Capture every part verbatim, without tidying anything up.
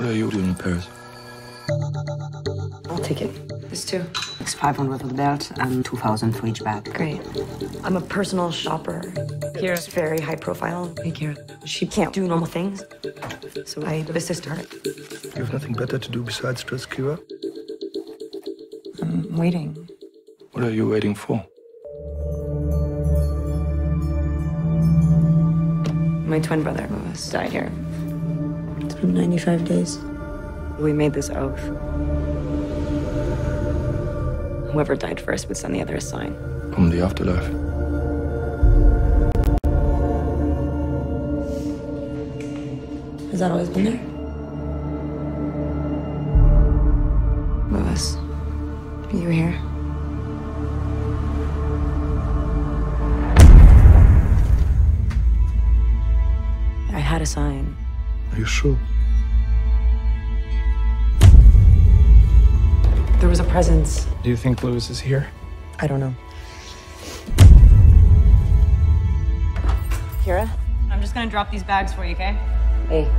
What are you doing in Paris? I'll take it. This too. It's five hundred for the belt and two thousand for each bag. Great. I'm a personal shopper. Kira's very high profile. Hey, Kira. She can't do normal things, so I assist her. You have nothing better to do besides dress Kira? I'm waiting. What are you waiting for? My twin brother was died here. It's been ninety-five days. We made this oath. Whoever died first would send the other a sign. From the afterlife. Has that always been there? Lewis, are you here? I had a sign. Are you sure? There was a presence. Do you think Lewis is here? I don't know. Kira? I'm just gonna drop these bags for you, okay? Hey.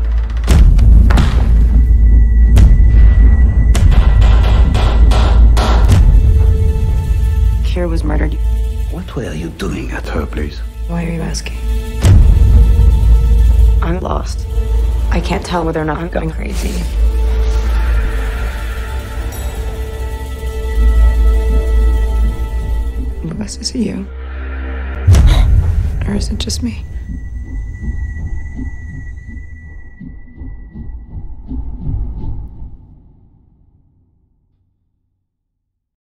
Kira was murdered. What were you doing at her place? Why are you asking? I'm lost. I can't tell whether or not I'm going crazy. Blessed, is it you? Or is it just me?